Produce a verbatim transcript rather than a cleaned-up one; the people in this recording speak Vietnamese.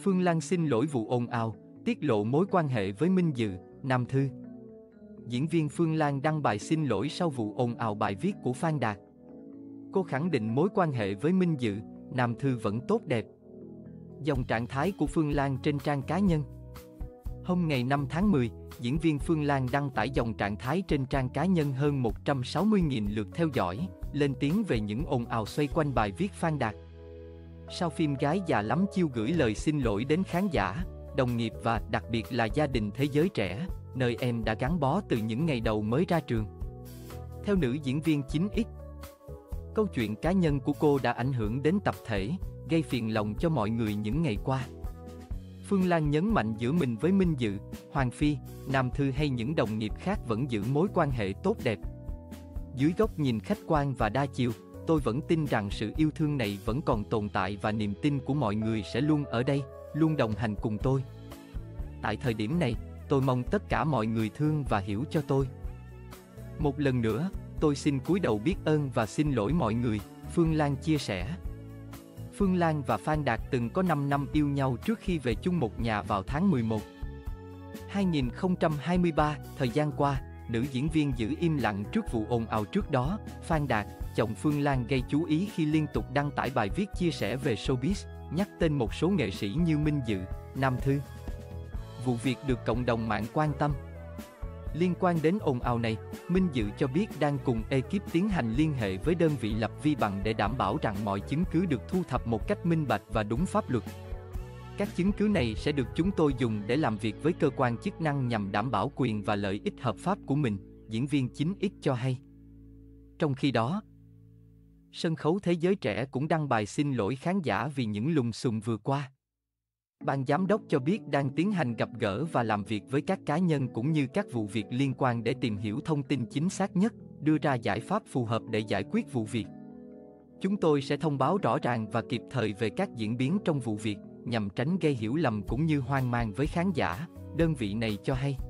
Phương Lan xin lỗi vụ ồn ào, tiết lộ mối quan hệ với Minh Dự, Nam Thư. Diễn viên Phương Lan đăng bài xin lỗi sau vụ ồn ào bài viết của Phan Đạt. Cô khẳng định mối quan hệ với Minh Dự, Nam Thư vẫn tốt đẹp. Dòng trạng thái của Phương Lan trên trang cá nhân. Hôm ngày năm tháng mười, diễn viên Phương Lan đăng tải dòng trạng thái trên trang cá nhân hơn một trăm sáu mươi nghìn lượt theo dõi, lên tiếng về những ồn ào xoay quanh bài viết Phan Đạt. Sau phim Gái Già Lắm Chiêu gửi lời xin lỗi đến khán giả, đồng nghiệp và đặc biệt là gia đình Thế Giới Trẻ, nơi em đã gắn bó từ những ngày đầu mới ra trường. Theo nữ diễn viên chín x, câu chuyện cá nhân của cô đã ảnh hưởng đến tập thể, gây phiền lòng cho mọi người những ngày qua. Phương Lan nhấn mạnh giữa mình với Minh Dự, Hoàng Phi, Nam Thư hay những đồng nghiệp khác vẫn giữ mối quan hệ tốt đẹp. Dưới góc nhìn khách quan và đa chiều, tôi vẫn tin rằng sự yêu thương này vẫn còn tồn tại và niềm tin của mọi người sẽ luôn ở đây, luôn đồng hành cùng tôi. Tại thời điểm này, tôi mong tất cả mọi người thương và hiểu cho tôi. Một lần nữa, tôi xin cúi đầu biết ơn và xin lỗi mọi người, Phương Lan chia sẻ. Phương Lan và Phan Đạt từng có năm năm yêu nhau trước khi về chung một nhà vào tháng mười một năm hai nghìn không trăm hai mươi ba. Thời gian qua, nữ diễn viên giữ im lặng trước vụ ồn ào trước đó. Phan Đạt, chồng Phương Lan, gây chú ý khi liên tục đăng tải bài viết chia sẻ về showbiz, nhắc tên một số nghệ sĩ như Minh Dự, Nam Thư. Vụ việc được cộng đồng mạng quan tâm. Liên quan đến ồn ào này, Minh Dự cho biết đang cùng ekip tiến hành liên hệ với đơn vị lập vi bằng để đảm bảo rằng mọi chứng cứ được thu thập một cách minh bạch và đúng pháp luật. Các chứng cứ này sẽ được chúng tôi dùng để làm việc với cơ quan chức năng nhằm đảm bảo quyền và lợi ích hợp pháp của mình, diễn viên chín x cho hay. Trong khi đó, sân khấu Thế Giới Trẻ cũng đăng bài xin lỗi khán giả vì những lùm xùm vừa qua. Ban giám đốc cho biết đang tiến hành gặp gỡ và làm việc với các cá nhân cũng như các vụ việc liên quan để tìm hiểu thông tin chính xác nhất, đưa ra giải pháp phù hợp để giải quyết vụ việc. Chúng tôi sẽ thông báo rõ ràng và kịp thời về các diễn biến trong vụ việc, nhằm tránh gây hiểu lầm cũng như hoang mang với khán giả, đơn vị này cho hay.